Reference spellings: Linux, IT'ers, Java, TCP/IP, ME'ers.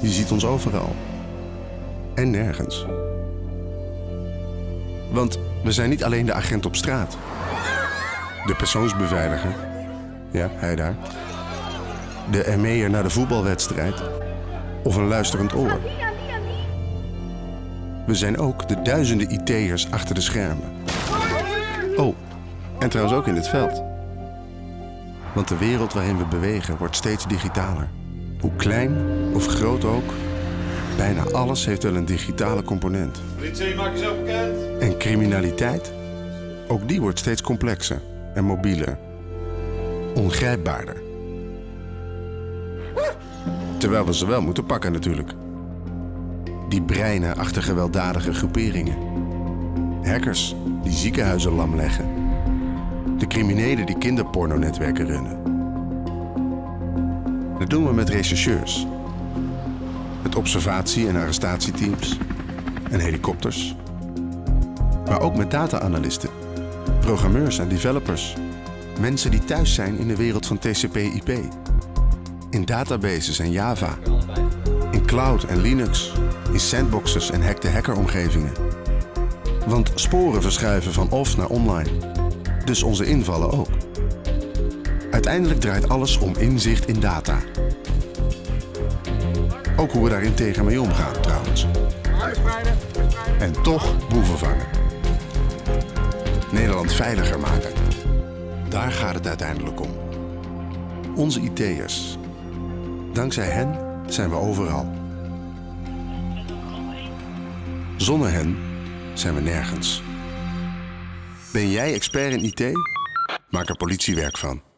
Je ziet ons overal. En nergens. Want we zijn niet alleen de agent op straat. De persoonsbeveiliger. Ja, hij daar. De ME'er naar de voetbalwedstrijd. Of een luisterend oor. We zijn ook de duizenden IT'ers achter de schermen. Oh, en trouwens ook in het veld. Want de wereld waarin we bewegen wordt steeds digitaler. Hoe klein of groot ook, bijna alles heeft wel een digitale component. Politie, maak jezelf bekend. En criminaliteit, ook die wordt steeds complexer en mobieler. Ongrijpbaarder. Terwijl we ze wel moeten pakken natuurlijk. Die breinen achter gewelddadige groeperingen. Hackers die ziekenhuizen lamleggen. De criminelen die kinderpornonetwerken runnen. Dat doen we met rechercheurs. Het observatie- en arrestatieteams. En helikopters. Maar ook met data-analisten. Programmeurs en developers. Mensen die thuis zijn in de wereld van TCP/IP. In databases en Java. In cloud en Linux. In sandboxes en hackte hackeromgevingen. Want sporen verschuiven van off naar online. Dus onze invallen ook. Uiteindelijk draait alles om inzicht in data. Ook hoe we daar integer mee omgaan trouwens. En toch boeven vangen. Nederland veiliger maken. Daar gaat het uiteindelijk om. Onze IT'ers. Dankzij hen zijn we overal. Zonder hen zijn we nergens. Ben jij expert in IT? Maak er politiewerk van.